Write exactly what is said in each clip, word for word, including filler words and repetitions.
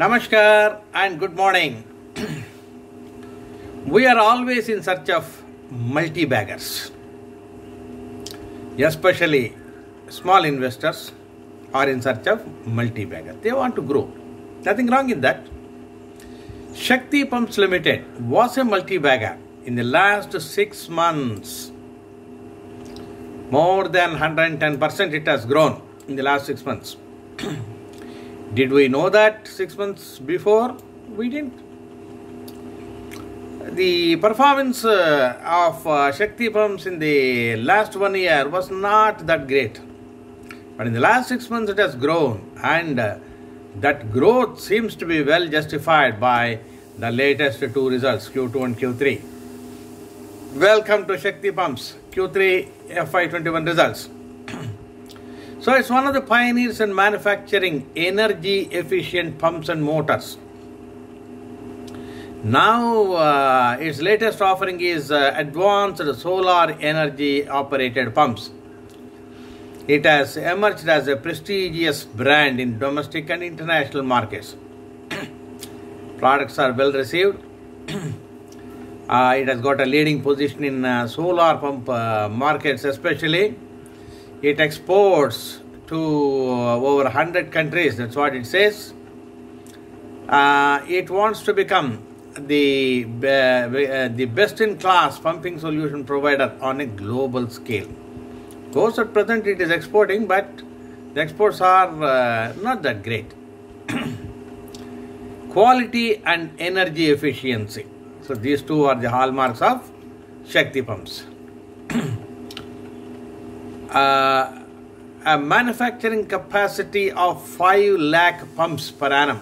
Namaskar and good morning. We are always in search of multi-baggers, especially small investors are in search of multi-baggers. They want to grow. Nothing wrong in that. Shakti Pumps Limited was a multi-bagger in the last six months. More than one hundred ten percent it has grown in the last six months. Did we know that six months before? We didn't. The performance uh, of uh, Shakti Pumps in the last one year was not that great. But in the last six months it has grown, and uh, that growth seems to be well justified by the latest two results, Q two and Q three. Welcome to Shakti Pumps Q three F Y twenty-one results. So it's one of the pioneers in manufacturing energy efficient pumps and motors. Now uh, its latest offering is uh, advanced solar energy operated pumps. It has emerged as a prestigious brand in domestic and international markets. Products are well received. uh, it has got a leading position in uh, solar pump uh, markets especially. It exports to over one hundred countries, that's what it says. Uh, it wants to become the, uh, the best-in-class pumping solution provider on a global scale. Of course, at present it is exporting, but the exports are uh, not that great. Quality and energy efficiency. So these two are the hallmarks of Shakti Pumps. Uh, a manufacturing capacity of five lakh pumps per annum.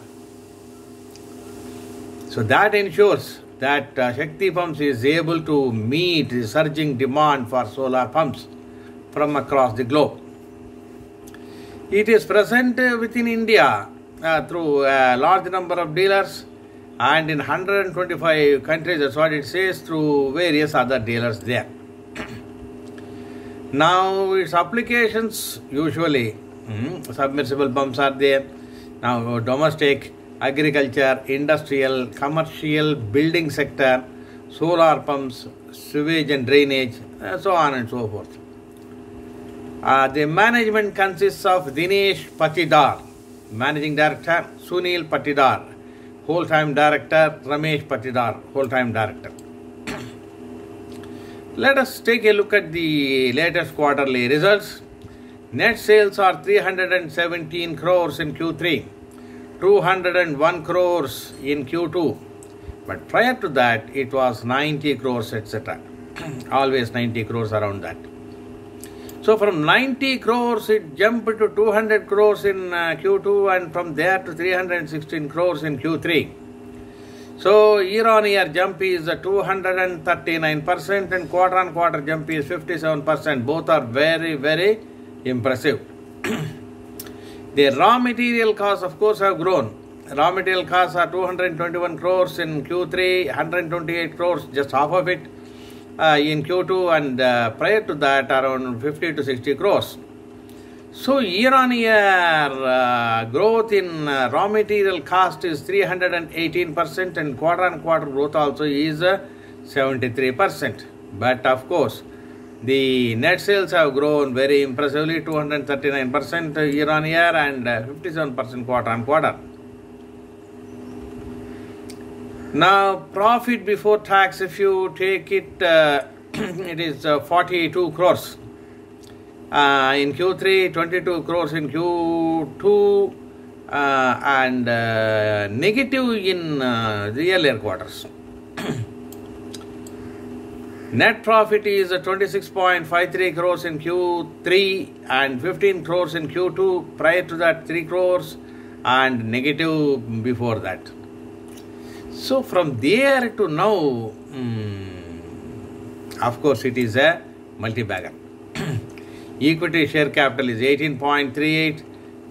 So that ensures that uh, Shakti Pumps is able to meet the surging demand for solar pumps from across the globe. It is present uh, within India uh, through a large number of dealers, and in one hundred twenty-five countries, that's what it says, through various other dealers there. Now its applications usually mm, submersible pumps are there. Now domestic, agriculture, industrial, commercial, building sector, solar pumps, sewage and drainage, and so on and so forth. Uh, the management consists of Dinesh Patidar, Managing Director, Sunil Patidar, Whole-Time Director, Ramesh Patidar, Whole-Time Director. Let us take a look at the latest quarterly results. Net sales are three hundred seventeen crores in Q three, two hundred one crores in Q two. But prior to that, it was ninety crores, et cetera. Always ninety crores around that. So from ninety crores, it jumped to two hundred crores in uh, Q two, and from there to three hundred sixteen crores in Q three. So year-on-year jump is two hundred thirty-nine percent and quarter-on-quarter jump is fifty-seven percent. Both are very, very impressive. The raw material costs, of course, have grown. Raw material costs are two hundred twenty-one crores in Q three, one hundred twenty-eight crores, just half of it, uh, in Q two, and uh, prior to that around fifty to sixty crores. So year-on-year uh, growth in uh, raw material cost is three hundred eighteen percent, and quarter-on-quarter growth also is uh, seventy-three percent. But of course, the net sales have grown very impressively, two hundred thirty-nine percent year-on-year and uh, fifty-seven percent quarter-on-quarter. Now, profit before tax, if you take it, uh, it is uh, forty-two crores. Uh, in Q three, twenty-two crores in Q two, uh, and uh, negative in uh, the earlier quarters. Net profit is uh, twenty-six point five three crores in Q three and fifteen crores in Q two, prior to that three crores and negative before that. So from there to now, um, of course it is a multi-bagger. Equity share capital is eighteen point three eight,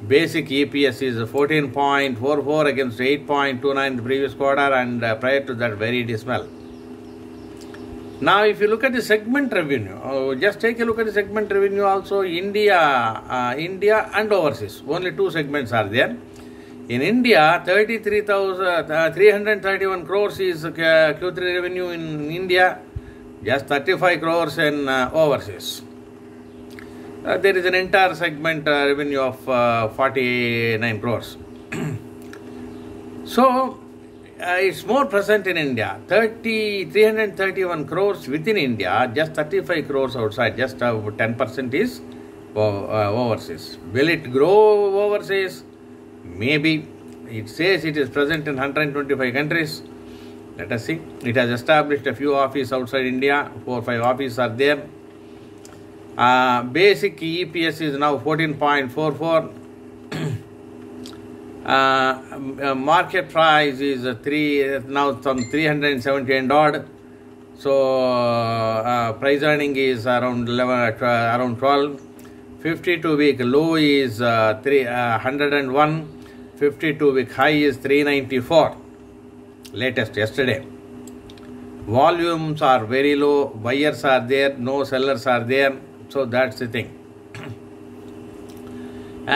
basic E P S is fourteen point four four against eight point two nine the previous quarter, and uh, prior to that very dismal. Now if you look at the segment revenue, oh, just take a look at the segment revenue also. India, uh, India and overseas, only two segments are there. In India, thirty-three thousand three hundred thirty-one crores is Q three revenue in India, just thirty-five crores in uh, overseas. Uh, there is an entire segment uh, revenue of uh, forty-nine crores. So, uh, it's more present in India, three hundred thirty-one crores within India, just thirty-five crores outside, just uh, ten percent is uh, overseas. Will it grow overseas? Maybe. It says it is present in one hundred twenty-five countries. Let us see. It has established a few offices outside India. Four or five offices are there. Uh, basic E P S is now fourteen point four four. uh, market price is three now some three hundred seventy and odd. So uh, price earning is around eleven, uh, around twelve. fifty-two week low is uh, three uh, one hundred one. fifty-two week high is three ninety-four, latest yesterday. Volumes are very low, buyers are there, no sellers are there, so that's the thing.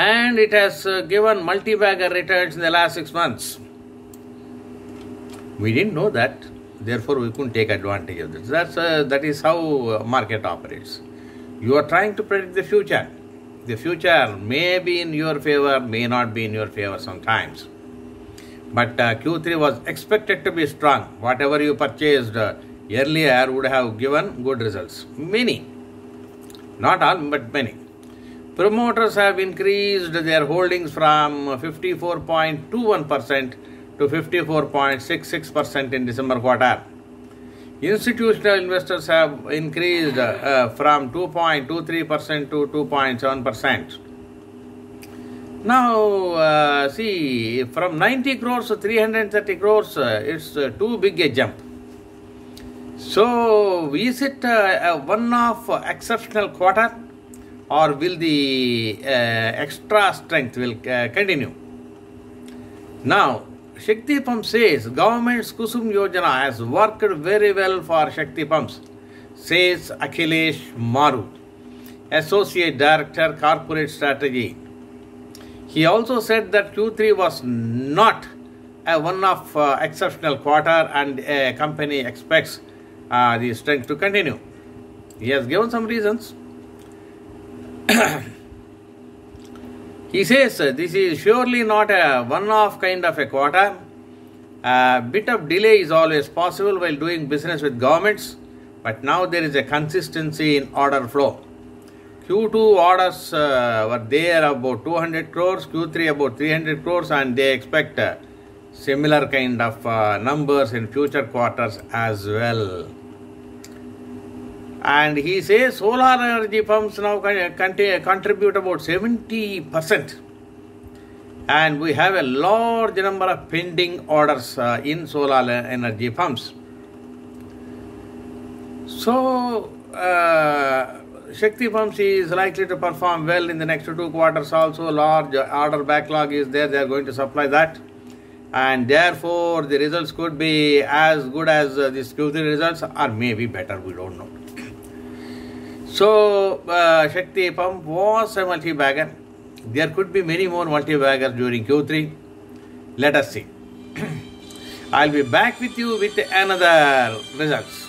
And it has uh, given multi-bagger returns in the last six months. We didn't know that, therefore we couldn't take advantage of this. That's, uh, that is how market operates. You are trying to predict the future. The future may be in your favor, may not be in your favor sometimes. But uh, Q three was expected to be strong. Whatever you purchased uh, earlier would have given good results. Many, not all, but many. Promoters have increased their holdings from fifty-four point two one percent to fifty-four point six six percent in December quarter. Institutional investors have increased uh, from two point two three percent to two point seven percent. Now, uh, see, from ninety crores to three hundred thirty crores, uh, it's uh, too big a jump. So, is it uh, a one-off exceptional quarter, or will the uh, extra strength will uh, continue? Now, Shakti Pumps says government's KUSUM yojana has worked very well for Shakti Pumps, says Akhilesh Marut, Associate Director, Corporate Strategy. He also said that Q three was not a one-off uh, exceptional quarter and a company expects uh, the strength to continue. He has given some reasons. He says, this is surely not a one-off kind of a quarter. A bit of delay is always possible while doing business with governments, but now there is a consistency in order flow. Q two orders uh, were there about two hundred crores, Q three about three hundred crores, and they expect uh, similar kind of uh, numbers in future quarters as well. And he says solar energy pumps now contribute about seventy percent. And we have a large number of pending orders uh, in solar energy pumps. So, uh, Shakti Pumps is likely to perform well in the next two quarters also. Large order backlog is there. They are going to supply that. And therefore, the results could be as good as uh, this Q three results, or maybe better, we don't know. So, uh, Shakti Pump was a multi-bagger. There could be many more multi-baggers during Q three. Let us see. I'll be back with you with another results.